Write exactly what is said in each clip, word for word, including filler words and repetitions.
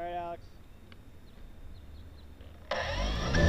All right, Alex. Thank you.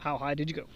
How high did you go?